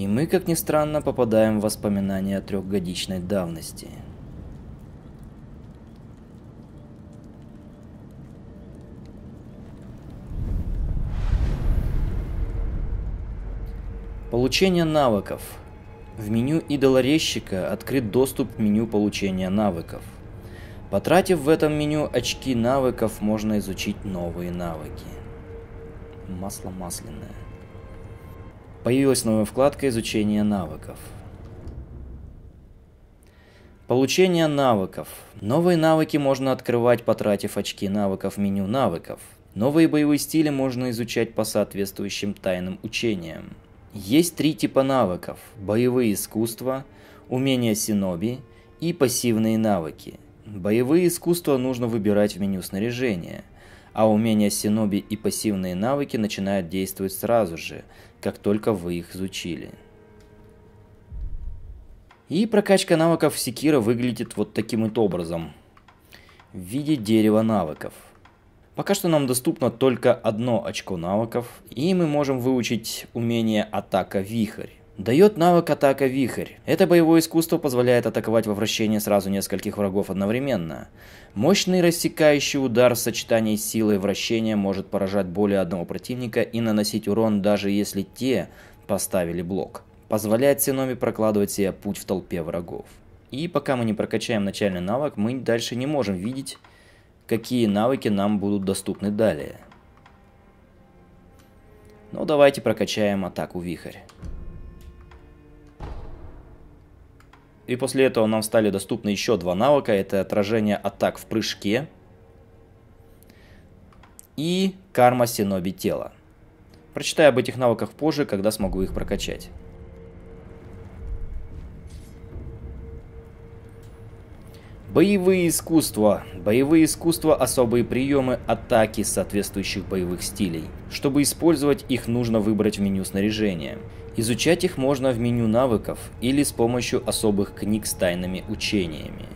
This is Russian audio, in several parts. И мы, как ни странно, попадаем в воспоминания трехгодичной давности. Получение навыков. В меню Идолорезчика открыт доступ к меню получения навыков. Потратив в этом меню очки навыков, можно изучить новые навыки. Масло масляное. Появилась новая вкладка «Изучение навыков». Получение навыков. Новые навыки можно открывать, потратив очки навыков в меню навыков. Новые боевые стили можно изучать по соответствующим тайным учениям. Есть три типа навыков – боевые искусства, умения синоби и пассивные навыки. Боевые искусства нужно выбирать в меню снаряжения, а умения синоби и пассивные навыки начинают действовать сразу же, как только вы их изучили. И прокачка навыков в Секиро выглядит вот таким вот образом, в виде дерева навыков. Пока что нам доступно только одно очко навыков, и мы можем выучить умение «Атака Вихрь». Дает навык «Атака Вихрь». Это боевое искусство позволяет атаковать во вращение сразу нескольких врагов одновременно. Мощный рассекающий удар в сочетании с силой вращения может поражать более одного противника и наносить урон, даже если те поставили блок. Позволяет синоби прокладывать себе путь в толпе врагов. И пока мы не прокачаем начальный навык, мы дальше не можем видеть, какие навыки нам будут доступны далее. Ну давайте прокачаем атаку Вихрь. И после этого нам стали доступны еще два навыка. Это отражение атак в прыжке и карма синоби тела. Прочитаю об этих навыках позже, когда смогу их прокачать. Боевые искусства. Боевые искусства – особые приемы атаки соответствующих боевых стилей. Чтобы использовать их, нужно выбрать в меню снаряжения. Изучать их можно в меню навыков или с помощью особых книг с тайными учениями.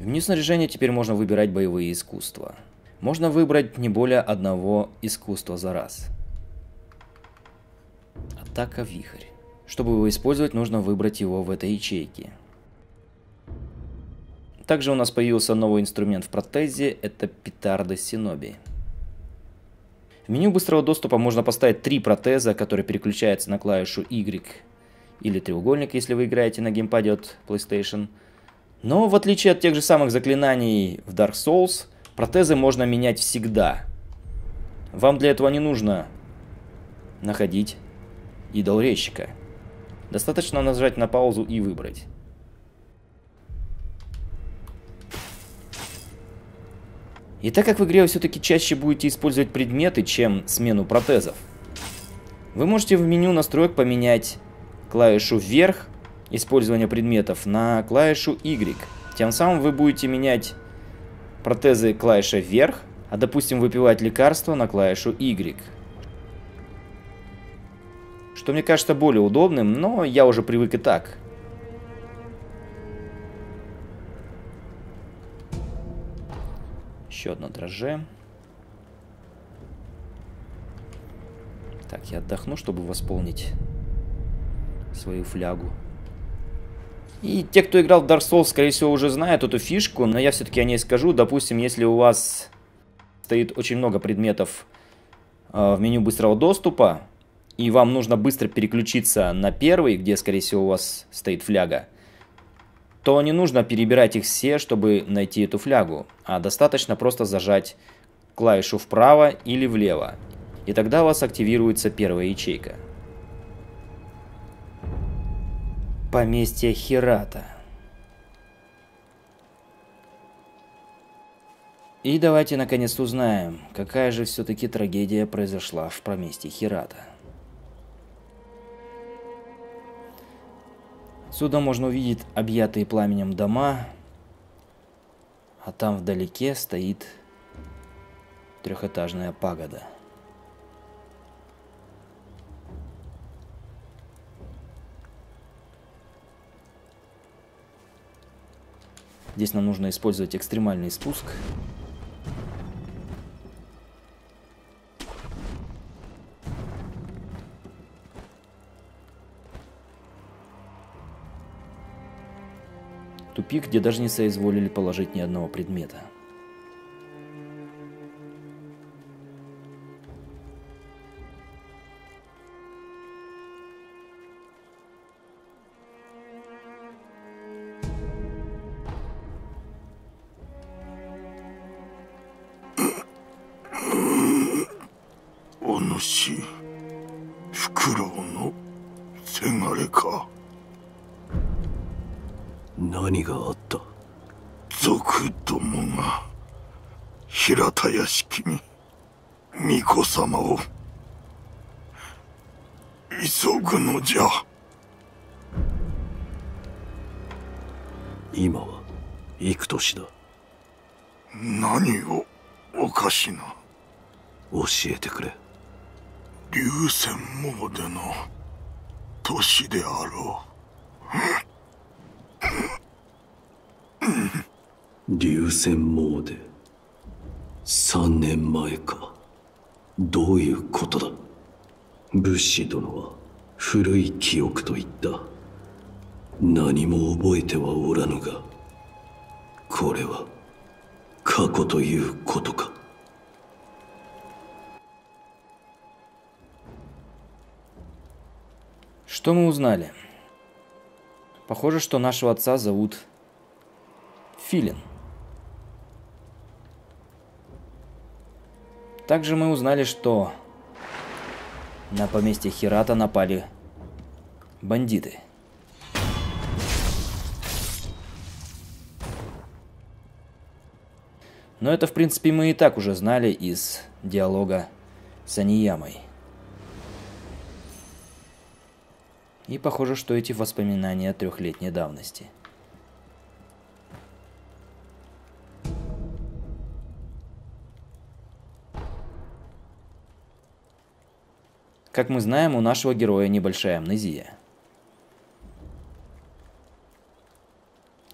В меню снаряжения теперь можно выбирать боевые искусства. Можно выбрать не более одного искусства за раз. Атака Вихрь. Чтобы его использовать, нужно выбрать его в этой ячейке. Также у нас появился новый инструмент в протезе – это петарда синоби. В меню быстрого доступа можно поставить три протеза, которые переключаются на клавишу Y или треугольник, если вы играете на геймпаде от PlayStation. Но в отличие от тех же самых заклинаний в Dark Souls, протезы можно менять всегда. Вам для этого не нужно находить идолорезчика. Достаточно нажать на паузу и выбрать. И так как в игре вы все-таки чаще будете использовать предметы, чем смену протезов, вы можете в меню настроек поменять клавишу вверх использования предметов на клавишу Y. Тем самым вы будете менять протезы клавишей вверх, а допустим выпивать лекарство на клавишу Y. Что мне кажется более удобным, но я уже привык и так. Еще одно дрожже. Так, я отдохну, чтобы восполнить свою флягу. И те, кто играл в Dark Souls, скорее всего, уже знают эту фишку, но я все-таки о ней скажу. Допустим, если у вас стоит очень много предметов в меню быстрого доступа, и вам нужно быстро переключиться на первый, где, скорее всего, у вас стоит фляга, то не нужно перебирать их все, чтобы найти эту флягу, а достаточно просто зажать клавишу вправо или влево, и тогда у вас активируется первая ячейка. Поместье Хирата. И давайте наконец узнаем, какая же все-таки трагедия произошла в поместье Хирата. Отсюда можно увидеть объятые пламенем дома, а там вдалеке стоит трехэтажная пагода. Здесь нам нужно использовать экстремальный спуск. Тупик, где даже не соизволили положить ни одного предмета. Что мы узнали? Похоже, что нашего отца зовут Филин. Также мы узнали, что на поместье Хирата напали бандиты. Но это, в принципе, мы и так уже знали из диалога с Аниямой. И похоже, что эти воспоминания трехлетней давности. Как мы знаем, у нашего героя небольшая амнезия.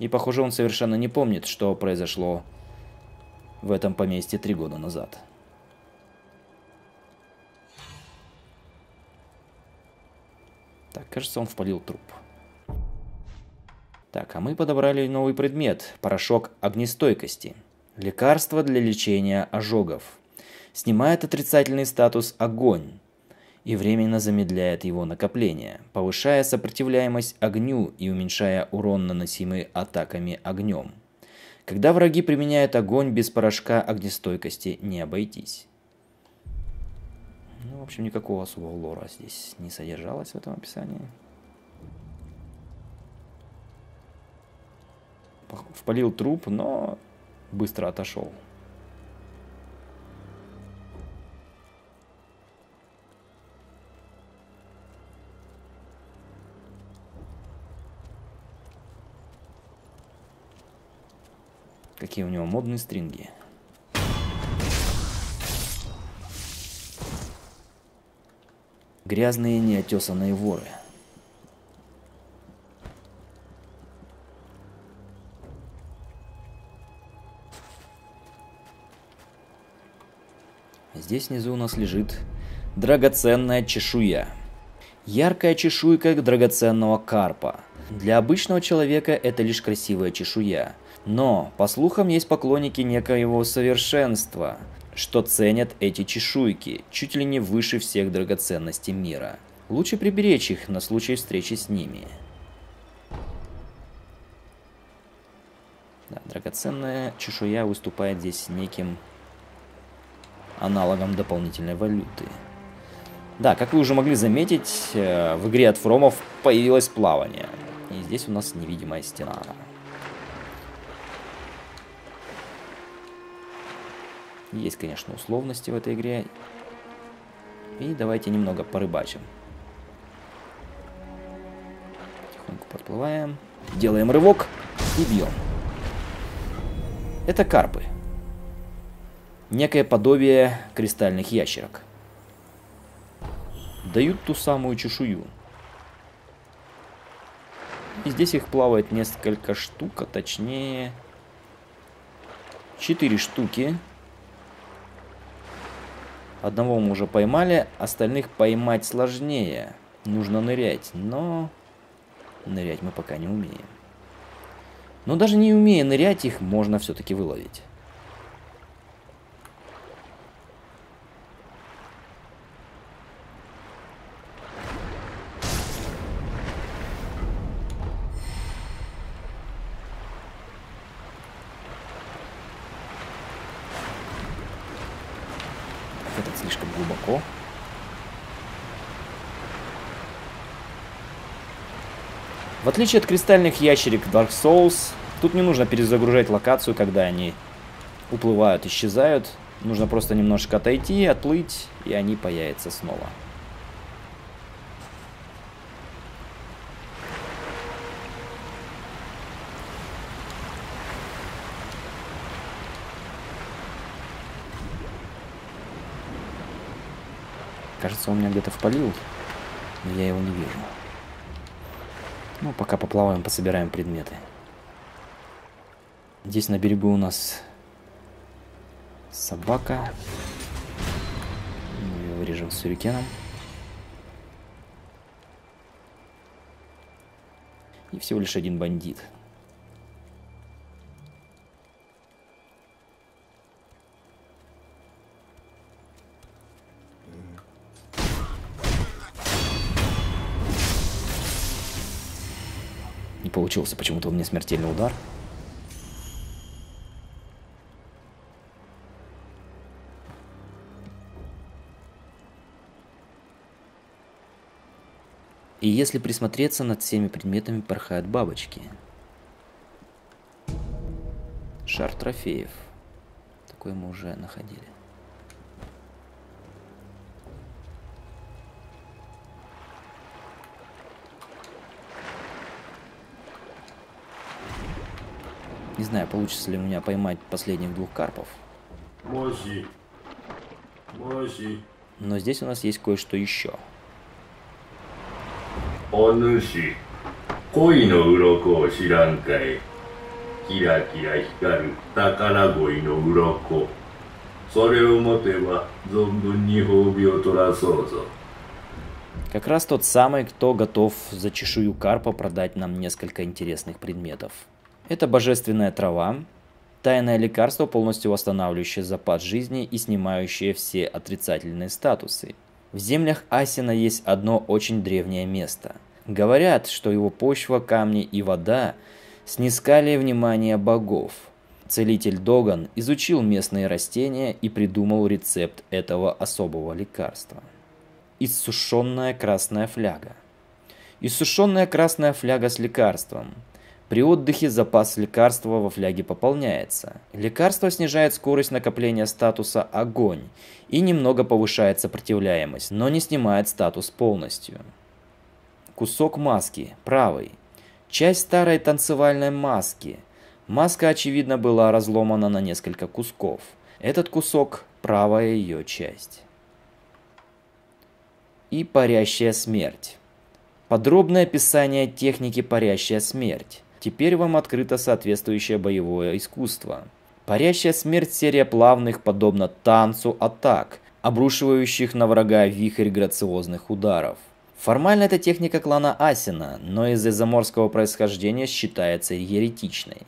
И похоже, он совершенно не помнит, что произошло в этом поместье 3 года назад. Так, кажется, он спалил труп. Так, а мы подобрали новый предмет. Порошок огнестойкости. Лекарство для лечения ожогов. Снимает отрицательный статус огонь и временно замедляет его накопление, повышая сопротивляемость огню и уменьшая урон, наносимый атаками огнем. Когда враги применяют огонь, без порошка огнестойкости не обойтись. Ну, в общем, никакого особого лора здесь не содержалось в этом описании. Впалил труп, но быстро отошел. Какие у него модные стринги. Грязные неотесанные воры. Здесь внизу у нас лежит драгоценная чешуя. Яркая чешуйка драгоценного карпа. Для обычного человека это лишь красивая чешуя. Но, по слухам, есть поклонники некоего совершенства, что ценят эти чешуйки, чуть ли не выше всех драгоценностей мира. Лучше приберечь их на случай встречи с ними. Да, драгоценная чешуя выступает здесь неким аналогом дополнительной валюты. Да, как вы уже могли заметить, в игре от Фромов появилось плавание. И здесь у нас невидимая стена. Есть, конечно, условности в этой игре. И давайте немного порыбачим. Тихонько подплываем. Делаем рывок и бьем. Это карпы. Некое подобие кристальных ящерок. Дают ту самую чешую. И здесь их плавает несколько штук, а точнее 4 штуки. Одного мы уже поймали, остальных поймать сложнее. Нужно нырять, но нырять мы пока не умеем. Но даже не умея нырять, их можно все-таки выловить. Этот слишком глубоко. В отличие от кристальных ящерик Dark Souls, тут не нужно перезагружать локацию, когда они уплывают, исчезают. Нужно просто немножко отойти, отплыть, и они появятся снова. Кажется, он меня где-то впалил, но я его не вижу. Ну, пока поплаваем, пособираем предметы. Здесь на берегу у нас собака. Мы ее вырежем сюрикеном. И всего лишь один бандит. Получился почему-то у меня смертельный удар. И если присмотреться, над всеми предметами порхают бабочки. Шар трофеев. Такой мы уже находили. Не знаю, получится ли у меня поймать последних двух карпов. Но здесь у нас есть кое-что еще. Как раз тот самый, кто готов за чешую карпа продать нам несколько интересных предметов. Это божественная трава, тайное лекарство, полностью восстанавливающее запас жизни и снимающее все отрицательные статусы. В землях Асина есть одно очень древнее место. Говорят, что его почва, камни и вода снискали внимание богов. Целитель Доган изучил местные растения и придумал рецепт этого особого лекарства. Иссушенная красная фляга. Иссушенная красная фляга с лекарством. При отдыхе запас лекарства во фляге пополняется. Лекарство снижает скорость накопления статуса «Огонь» и немного повышает сопротивляемость, но не снимает статус полностью. Кусок маски, правый. Часть старой танцевальной маски. Маска, очевидно, была разломана на несколько кусков. Этот кусок – правая ее часть. И парящая смерть. Подробное описание техники «Парящая смерть». Теперь вам открыто соответствующее боевое искусство. Парящая смерть – серия плавных, подобно танцу, атак, обрушивающих на врага вихрь грациозных ударов. Формально это техника клана Асина, но из-за заморского происхождения считается еретичной.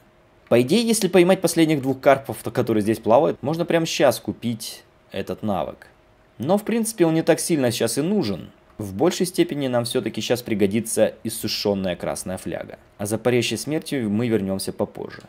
По идее, если поймать последних двух карпов, которые здесь плавают, можно прямо сейчас купить этот навык. Но в принципе он не так сильно сейчас и нужен. В большей степени нам все-таки сейчас пригодится иссушенная красная фляга. А за парящей смертью мы вернемся попозже.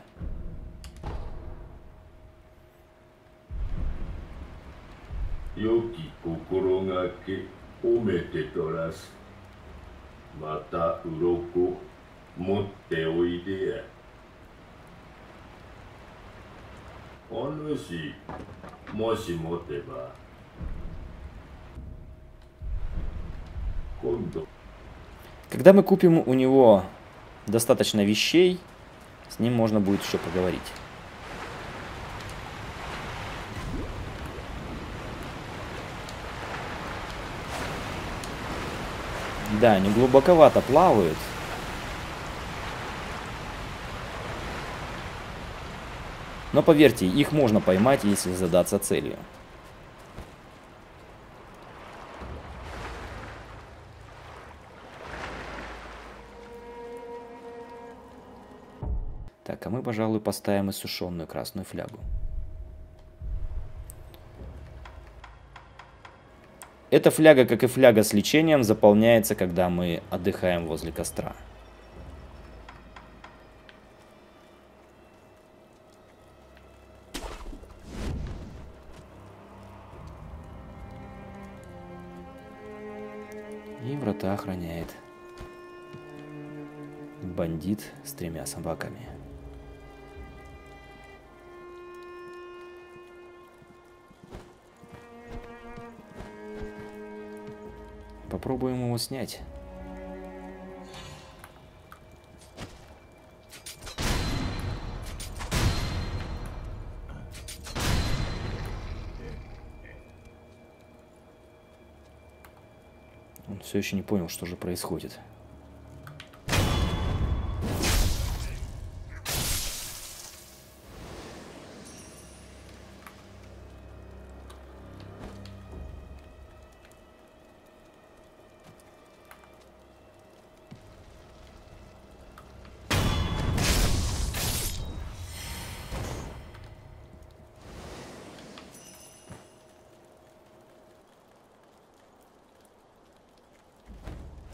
Когда мы купим у него достаточно вещей, с ним можно будет еще поговорить. Да, они глубоковато плавают. Но поверьте, их можно поймать, если задаться целью. Так, а мы, пожалуй, поставим иссушенную красную флягу. Эта фляга, как и фляга с лечением, заполняется, когда мы отдыхаем возле костра. И врата охраняет бандит с 3 собаками. Попробуем его снять. Он все еще не понял, что же происходит.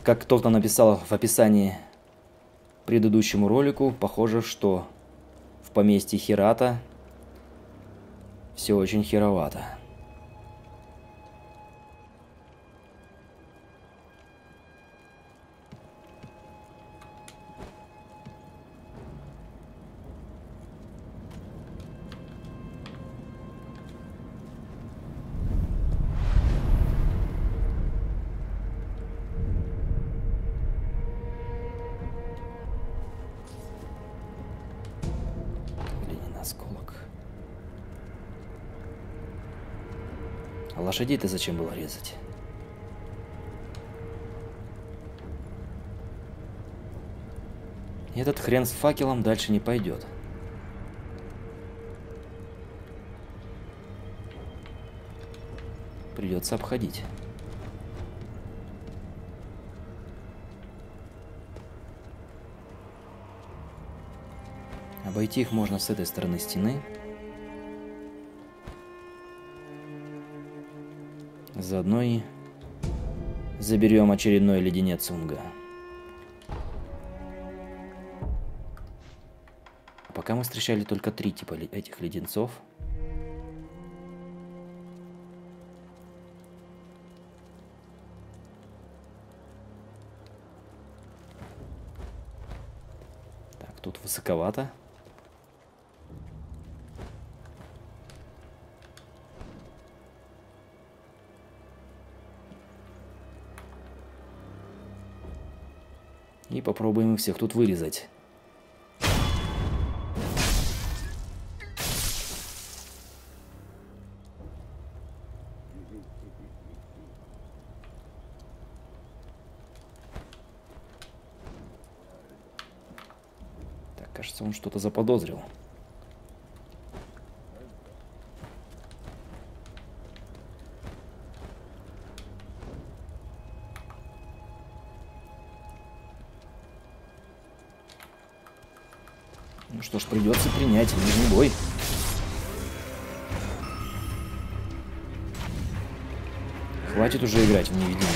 Как кто-то написал в описании к предыдущему ролику, похоже, что в поместье Хирата все очень херовато. Лошадей-то зачем было резать? Этот хрен с факелом дальше не пойдет. Придется обходить. Обойти их можно с этой стороны стены. Заодно и заберем очередной леденец Унга. А пока мы встречали только 3 типа этих леденцов. Так, тут высоковато. И попробуем их всех тут вырезать. Так, кажется, он что-то заподозрил. Что ж, придется принять ближний бой. Хватит уже играть в невидимку.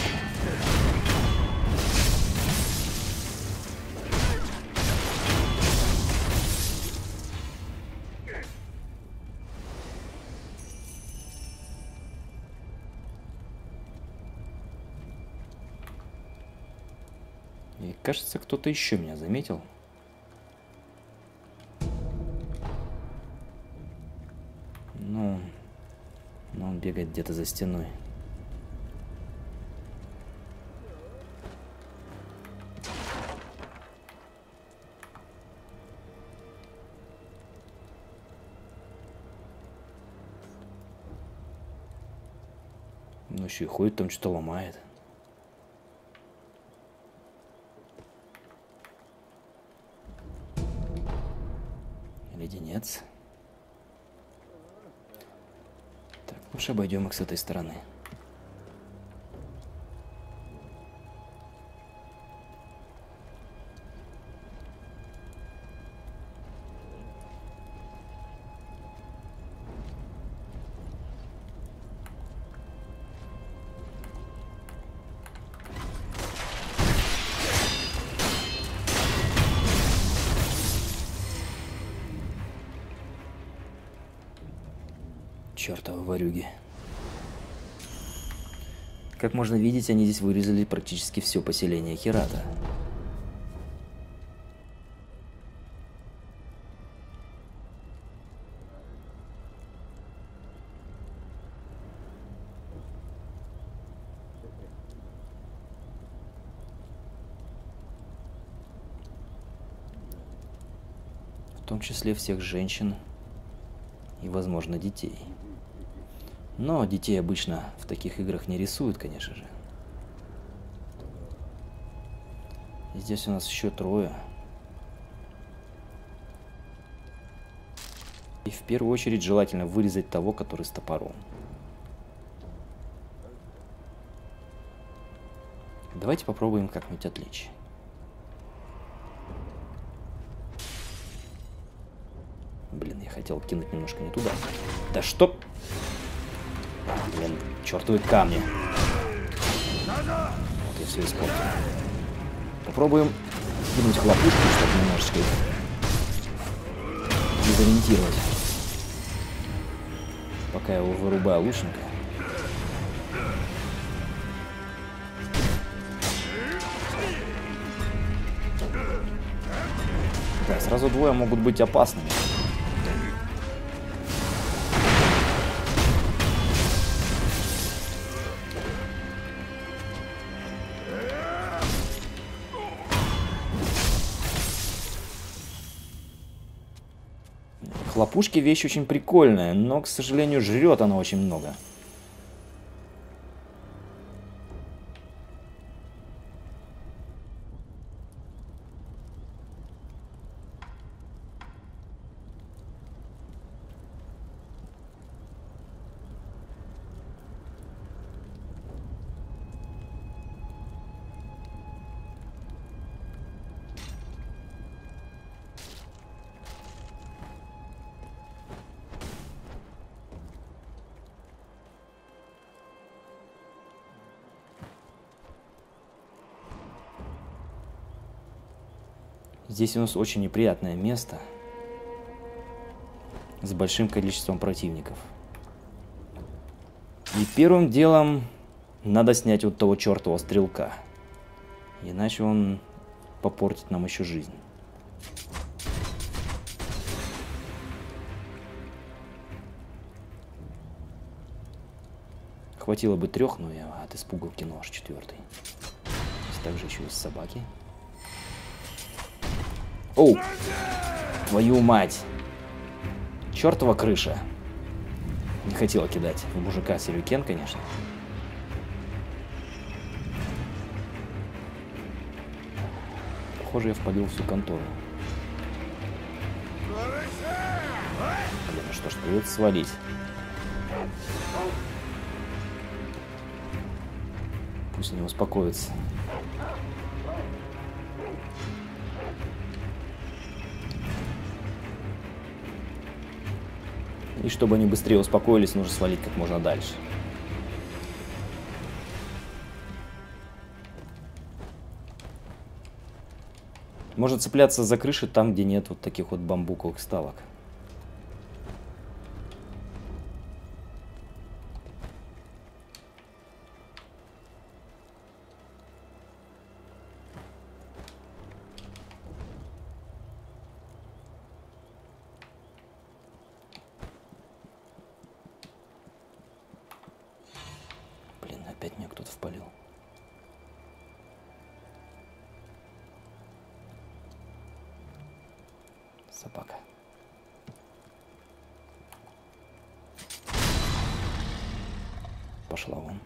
И кажется, кто-то еще меня заметил. Бегать где-то за стеной. Ну еще и ходит там, что-то ломает. Леденец. Лучше обойдем их с этой стороны. чертовы ворюги. Как можно видеть, они здесь вырезали практически все поселение Хирата. В том числе всех женщин и, возможно, детей. Но детей обычно в таких играх не рисуют, конечно же. И здесь у нас еще трое. И в первую очередь желательно вырезать того, который с топором. Давайте попробуем как-нибудь отвлечь. Блин, я хотел кинуть немножко не туда. Да что... Блин, чертовы камни. Вот я все испортил. Попробуем кинуть хлопушку, чтобы немножечко дезориентировать. Пока я его вырубаю лучника. Да, сразу двое могут быть опасными. Хлопушки вещь очень прикольная, но, к сожалению, жрет она очень много. Здесь у нас очень неприятное место с большим количеством противников. И первым делом надо снять вот того чертового стрелка. Иначе он попортит нам еще жизнь. Хватило бы трех, но я от испуга кинул аж четвертый. Также еще есть собаки. Оу! Твою мать! Чёртова крыша! Не хотела кидать в мужика сюрикен, конечно. Похоже, я впалил всю контору. Блин, ну что ж, придется свалить. Пусть они успокоятся. И чтобы они быстрее успокоились, нужно свалить как можно дальше. Можно цепляться за крыши там, где нет вот таких вот бамбуковых вставок. Собака. Пошла вон.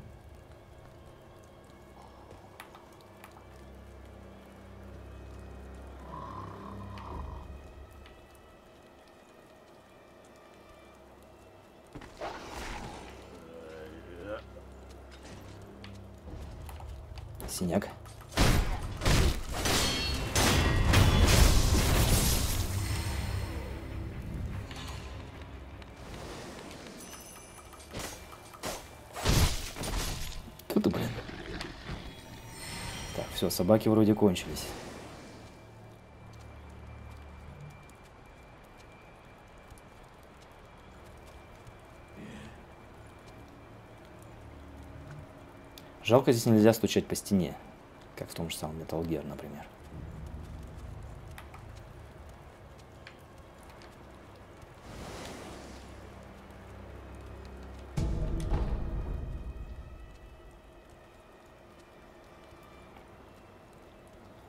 Синяк. Все, собаки вроде кончились. Жалко, здесь нельзя стучать по стене, как в том же самом Metal Gear, например.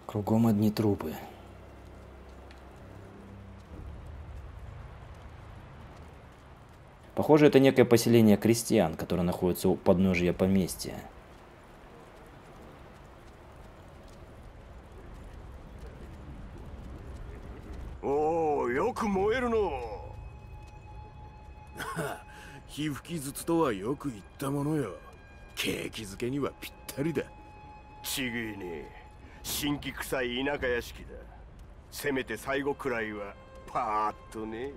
Кругом одни трупы. Похоже, это некое поселение крестьян, которое находится у подножия поместья. О, ёк моерно! Ха, хивкизуцу то ва ёку итта моно я. Кейкизуке ни ва питтари да. Чигуи не. Шинки кусай инака яшики да. Семете сайго курай ва паатто не.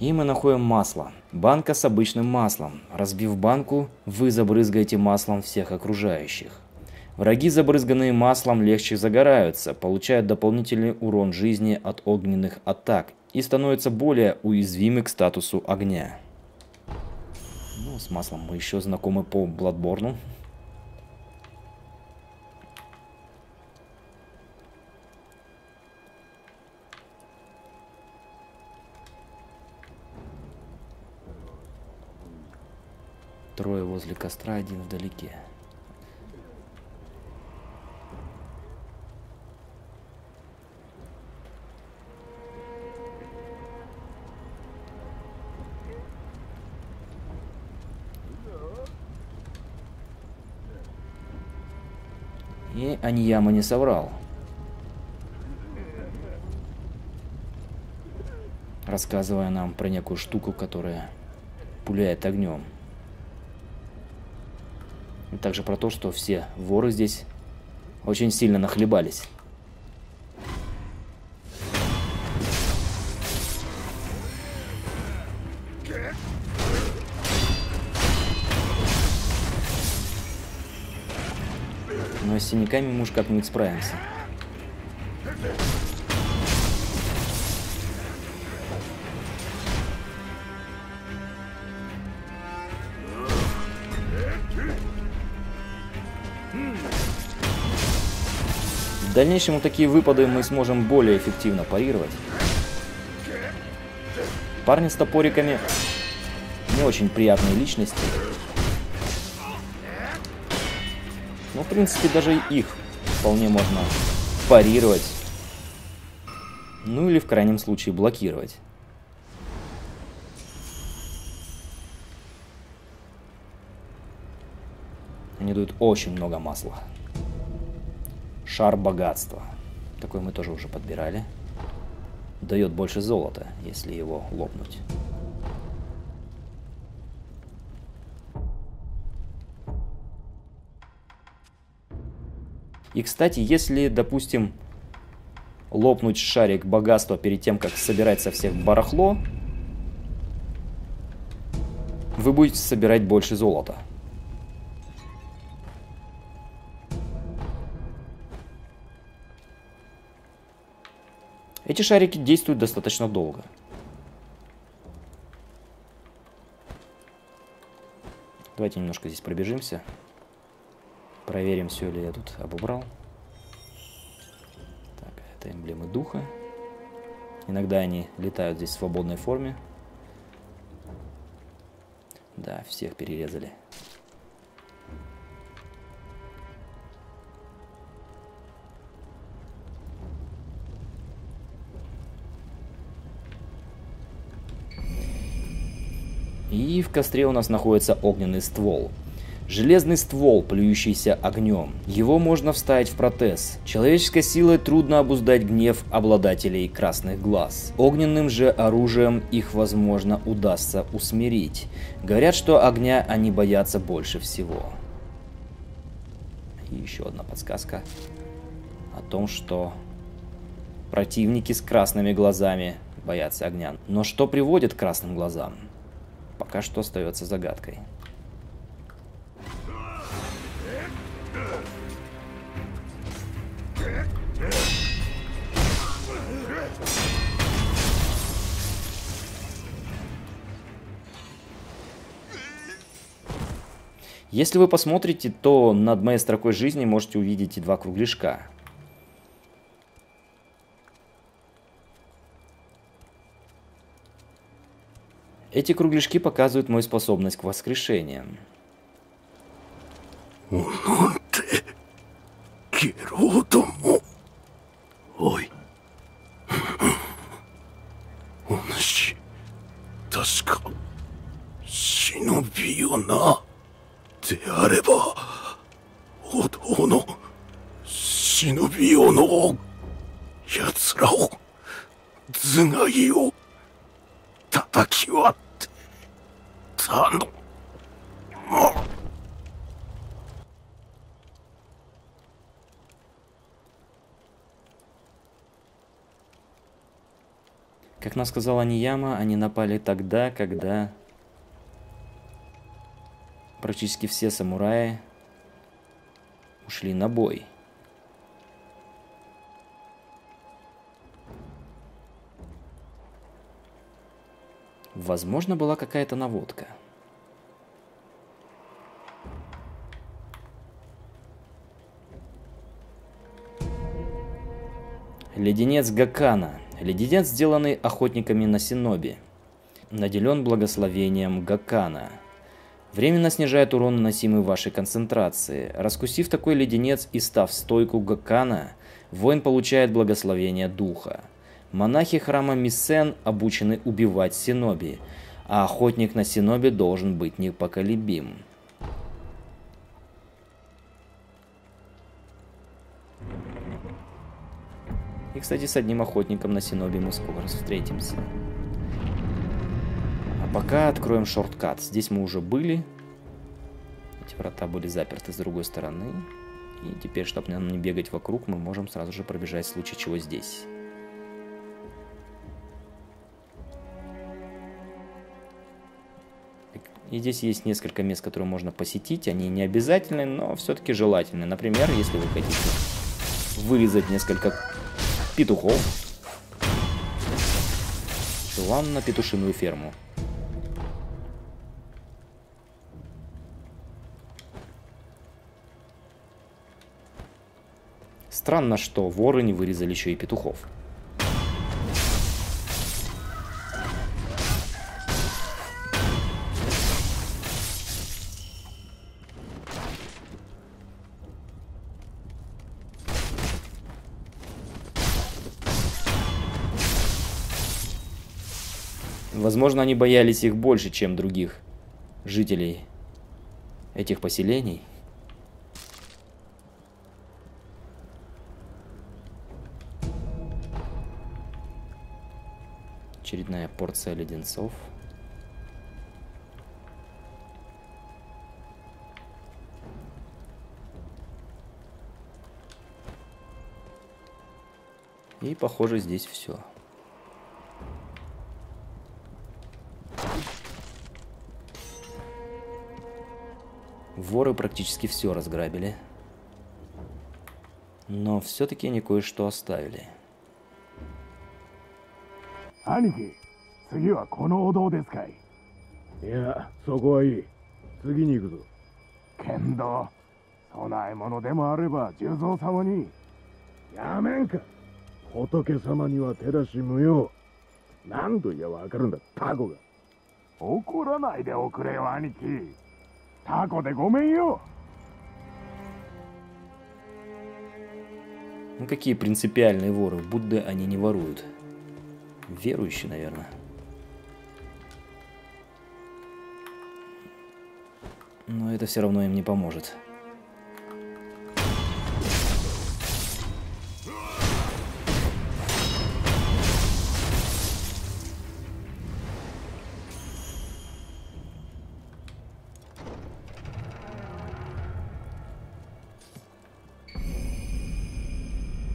И мы находим масло. Банка с обычным маслом. Разбив банку, вы забрызгаете маслом всех окружающих. Враги, забрызганные маслом, легче загораются, получают дополнительный урон жизни от огненных атак и становятся более уязвимы к статусу огня. Ну, с маслом мы еще знакомы по Бладборну. Трое возле костра, один вдалеке. И Аньяма не соврал. Рассказывая нам про некую штуку, которая пуляет огнем. Также про то, что все воры здесь очень сильно нахлебались. Но с синяками мы уж как-нибудь справимся. В дальнейшем такие выпады мы сможем более эффективно парировать. Парни с топориками не очень приятные личности. Но в принципе даже их вполне можно парировать. Ну или в крайнем случае блокировать. Они дают очень много масла. Шар богатства. Такой мы тоже уже подбирали. Дает больше золота, если его лопнуть. И, кстати, если, допустим, лопнуть шарик богатства перед тем, как собирать со всех барахло, вы будете собирать больше золота. Эти шарики действуют достаточно долго. Давайте немножко здесь пробежимся. Проверим, все ли я тут обобрал. Так, это эмблемы духа. Иногда они летают здесь в свободной форме. Да, всех перерезали. И в костре у нас находится огненный ствол. Железный ствол, плюющийся огнем. Его можно вставить в протез. Человеческой силой трудно обуздать гнев обладателей красных глаз. Огненным же оружием их, возможно, удастся усмирить. Говорят, что огня они боятся больше всего. И еще одна подсказка о том, что противники с красными глазами боятся огня. Но что приводит к красным глазам, пока что остается загадкой. Если вы посмотрите, то над моей строкой жизни можете увидеть и два кругляшка. Эти кругляшки показывают мою способность к воскрешениям. Ой. Как нам сказала Нияма, они напали тогда, когда практически все самураи ушли на бой. Возможно, была какая-то наводка. Леденец Гакана. Леденец, сделанный охотниками на синоби. Наделен благословением Гакана. Временно снижает урон, наносимый вашей концентрации. Раскусив такой леденец и став в стойку Гакана, воин получает благословение духа. Монахи храма Миссен обучены убивать синоби, а охотник на синоби должен быть непоколебим. И, кстати, с одним охотником на синоби мы скоро встретимся. А пока откроем шорткат. Здесь мы уже были. Эти врата были заперты с другой стороны. И теперь, чтобы нам не бегать вокруг, мы можем сразу же пробежать в случае чего здесь. И здесь есть несколько мест, которые можно посетить. Они не обязательны, но все-таки желательны. Например, если вы хотите вырезать несколько петухов, желательно петушиную ферму. Странно, что воры не вырезали еще и петухов. Возможно, они боялись их больше, чем других жителей этих поселений. Очередная порция леденцов. И, похоже, здесь все. Воры практически все разграбили, но все-таки они кое-что оставили. Ну какие принципиальные воры, в Будды они не воруют. Верующие, наверное. Но это все равно им не поможет.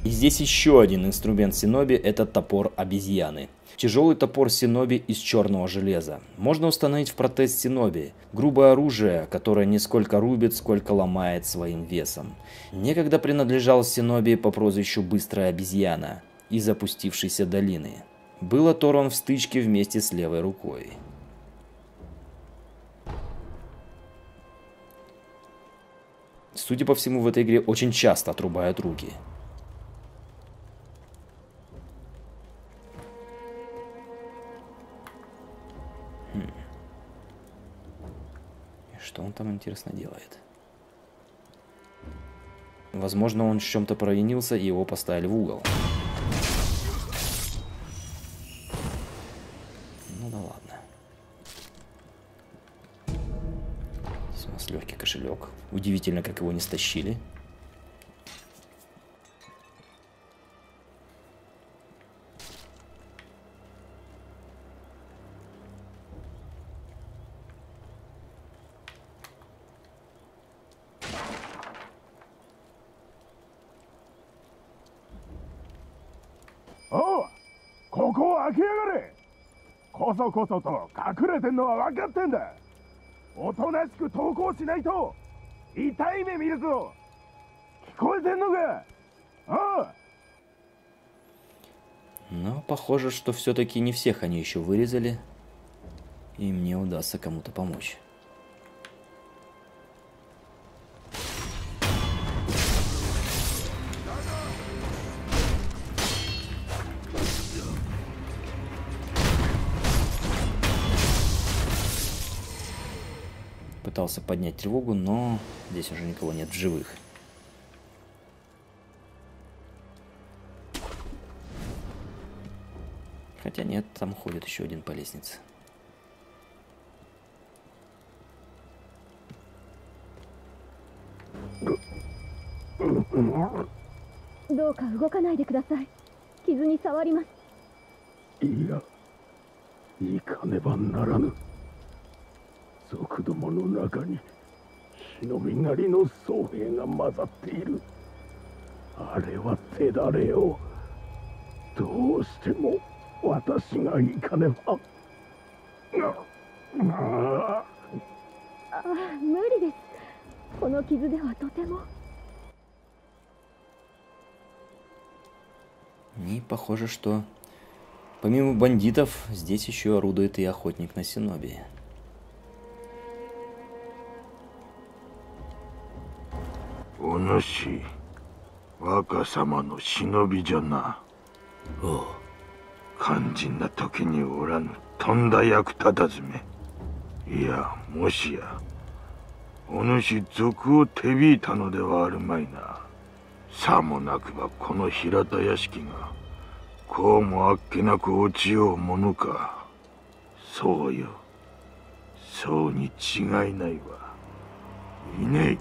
Здесь еще один инструмент синоби – это топор обезьяны. Тяжелый топор синоби из черного железа. Можно установить в протез синоби. Грубое оружие, которое не сколько рубит, сколько ломает своим весом. Некогда принадлежал синоби по прозвищу Быстрая обезьяна из опустившейся долины. Был оторван в стычке вместе с левой рукой. Судя по всему, в этой игре очень часто отрубают руки. Что он там, интересно, делает? Возможно, он в чем-то провинился и его поставили в угол. Ну да ладно. Здесь у нас легкий кошелек. Удивительно, как его не стащили. Но похоже, что все-таки не всех они еще вырезали, и мне удастся кому-то помочь. Пытался поднять тревогу, но здесь уже никого нет в живых. Хотя нет, там ходит еще один по лестнице. И похоже, что помимо бандитов здесь еще орудует и охотник на синоби. Уноси, вака-сама, но синоби джана. О, канджин на токи не урану, тонда як тадазме. Я, моши я, уноси дзоку тебита но дева армайна. Само накба, коно хирата яшики га, кому аккенаку очио мону ка. Соу йо, соу ни чигай най ва. Иней.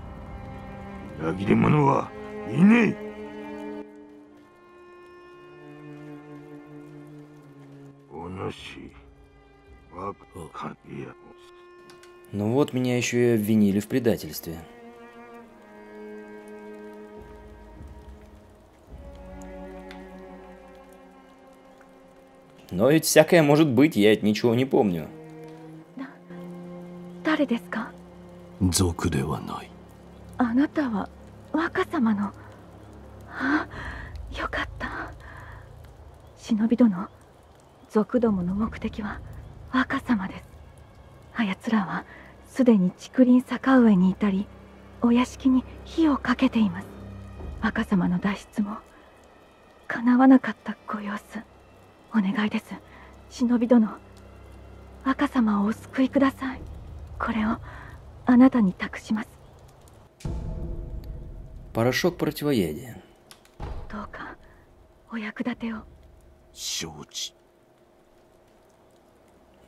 Ну вот, меня еще и обвинили в предательстве. Но ведь всякое может быть, я от ничего не помню. Порошок противоядия.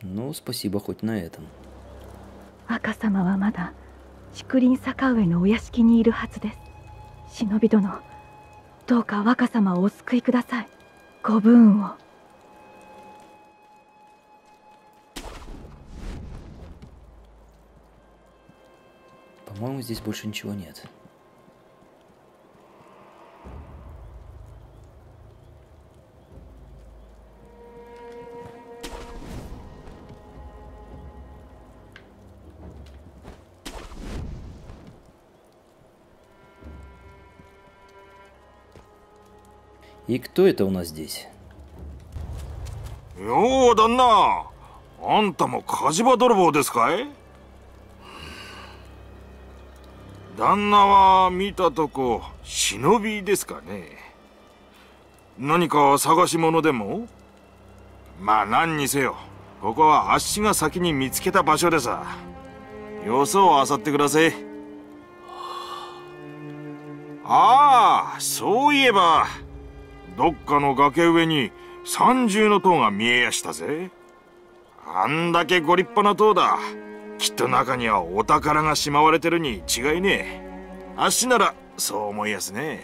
Ну, спасибо хоть на этом. 竹林坂上のお屋敷にいるはずです。忍び殿、どうか若様をお救いください。ご武運を。По-моему, здесь больше ничего нет. И кто это у нас здесь? О, Данна! Антамо Каджиба Дорбо дескай? Данна ва мита токо Синоби деска не? Наника сагашимоно демо? Ма нан ни сеё, коко ва Аши га саки ни мицукета башо деса. Йосо о асатте кудасей. А, соо иеба. どっかの崖上に三重の塔が見えやしたぜ。あんだけご立派な塔だ。きっと中にはお宝がしまわれてるに違いねえ。足ならそう思いやすね。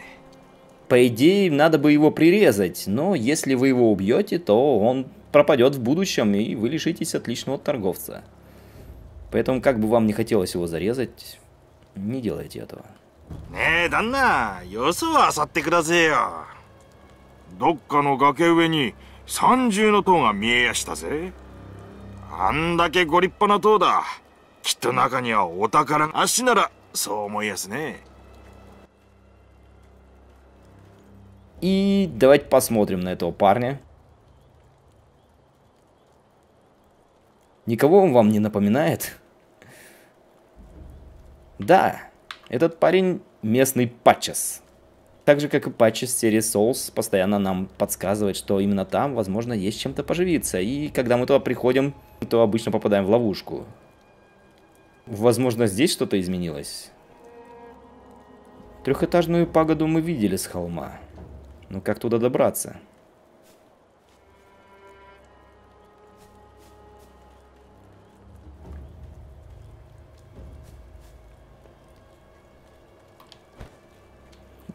По идее, надо бы его прирезать, но если вы его убьете, то он пропадет в будущем, и вы лишитесь отличного торговца. Поэтому, как бы вам не хотелось его зарезать, не делайте этого. Не, Данна, ёсу асатте кудасей ё. どっかの崖上に三重の塔が見えやしたぜ。あんだけご立派な塔だ。きっと中にはお宝が。足ならそう思いやすね。И давайте посмотрим на этого парня. Никого он вам не напоминает? Да, этот парень местный патчес. Так же, как и патчи с серии Souls, постоянно нам подсказывает, что именно там, возможно, есть чем-то поживиться. И когда мы туда приходим, то обычно попадаем в ловушку. Возможно, здесь что-то изменилось. Трехэтажную пагоду мы видели с холма. Но как туда добраться?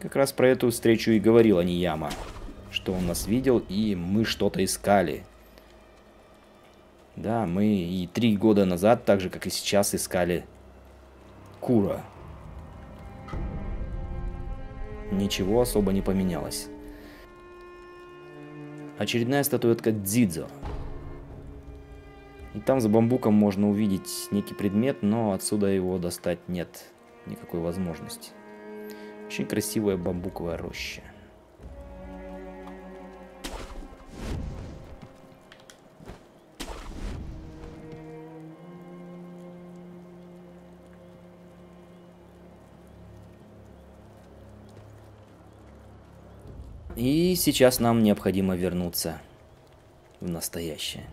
Как раз про эту встречу и говорил Анияма, что он нас видел, и мы что-то искали. Да, мы и 3 года назад, так же, как и сейчас, искали Кура. Ничего особо не поменялось. Очередная статуэтка Дзидзо. И там за бамбуком можно увидеть некий предмет, но отсюда его достать нет никакой возможности. Очень красивая бамбуковая роща. И сейчас нам необходимо вернуться в настоящее.